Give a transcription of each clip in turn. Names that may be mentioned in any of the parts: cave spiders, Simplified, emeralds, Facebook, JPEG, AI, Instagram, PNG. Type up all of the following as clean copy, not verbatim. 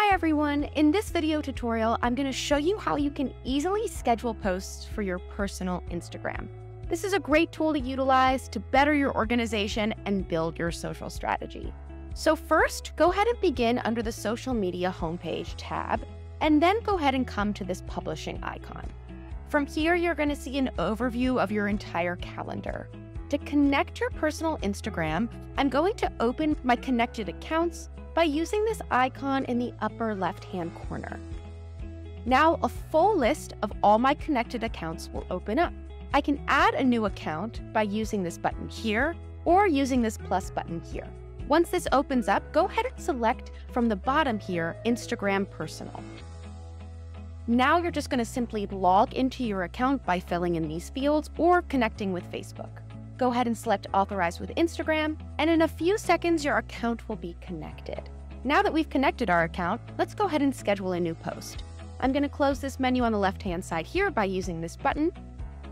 Hi everyone, in this video tutorial, I'm going to show you how you can easily schedule posts for your personal Instagram. This is a great tool to utilize to better your organization and build your social strategy. So first, go ahead and begin under the social media homepage tab, and then go ahead and come to this publishing icon. From here, you're going to see an overview of your entire calendar. To connect your personal Instagram, I'm going to open my connected accounts by using this icon in the upper left-hand corner. Now a full list of all my connected accounts will open up. I can add a new account by using this button here or using this plus button here. Once this opens up, go ahead and select from the bottom here, Instagram Personal. Now you're just going to simply log into your account by filling in these fields or connecting with Facebook. Go ahead and select Authorize with Instagram, and in a few seconds, your account will be connected. Now that we've connected our account, let's go ahead and schedule a new post. I'm going to close this menu on the left-hand side here by using this button.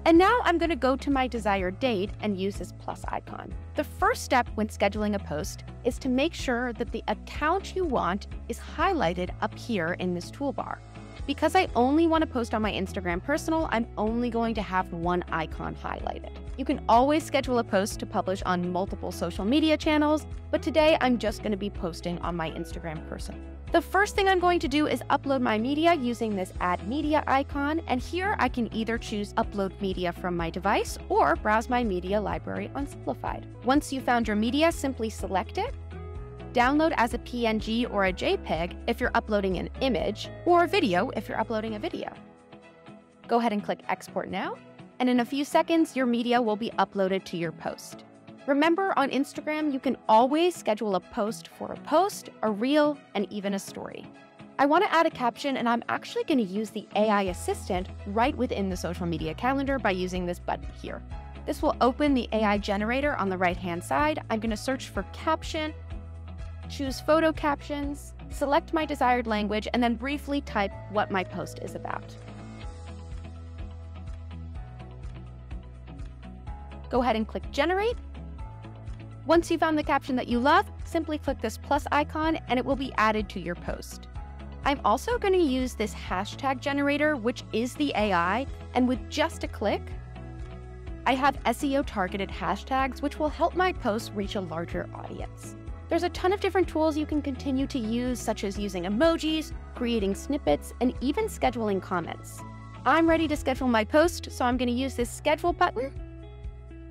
And now I'm going to go to my desired date and use this plus icon. The first step when scheduling a post is to make sure that the account you want is highlighted up here in this toolbar. Because I only want to post on my Instagram personal, I'm only going to have one icon highlighted. You can always schedule a post to publish on multiple social media channels, but today I'm just going to be posting on my Instagram personal. The first thing I'm going to do is upload my media using this Add Media icon, and here I can either choose Upload Media from my device or browse my media library on Simplified. Once you found your media, simply select it. Download as a PNG or a JPEG if you're uploading an image, or a video if you're uploading a video. Go ahead and click Export Now, and in a few seconds, your media will be uploaded to your post. Remember, on Instagram, you can always schedule a post for a post, a reel, and even a story. I want to add a caption, and I'm actually going to use the AI assistant right within the social media calendar by using this button here. This will open the AI generator on the right-hand side. I'm going to search for caption, choose photo captions, select my desired language, and then briefly type what my post is about. Go ahead and click Generate. Once you found the caption that you love, simply click this plus icon and it will be added to your post. I'm also going to use this hashtag generator, which is the AI, and with just a click, I have SEO-targeted hashtags, which will help my posts reach a larger audience. There's a ton of different tools you can continue to use, such as using emojis, creating snippets, and even scheduling comments. I'm ready to schedule my post, so I'm going to use this schedule button.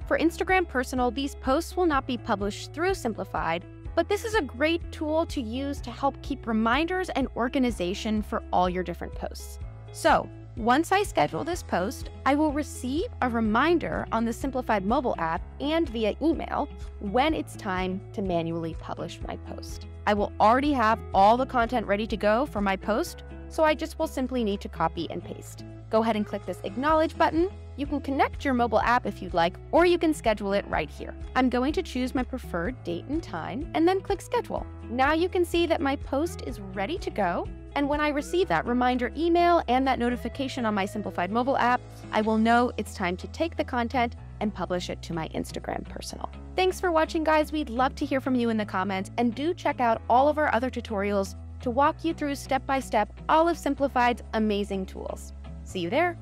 For Instagram Personal, these posts will not be published through Simplified, but this is a great tool to use to help keep reminders and organization for all your different posts. So once I schedule this post, I will receive a reminder on the Simplified mobile app and via email when it's time to manually publish my post. I will already have all the content ready to go for my post, so I just will simply need to copy and paste. Go ahead and click this Acknowledge button. You can connect your mobile app if you'd like, or you can schedule it right here. I'm going to choose my preferred date and time, and then click Schedule. Now you can see that my post is ready to go, and when I receive that reminder email and that notification on my Simplified mobile app, I will know it's time to take the content and publish it to my Instagram personal. Thanks for watching, guys. We'd love to hear from you in the comments, and do check out all of our other tutorials to walk you through step-by-step all of Simplified's amazing tools. See you there.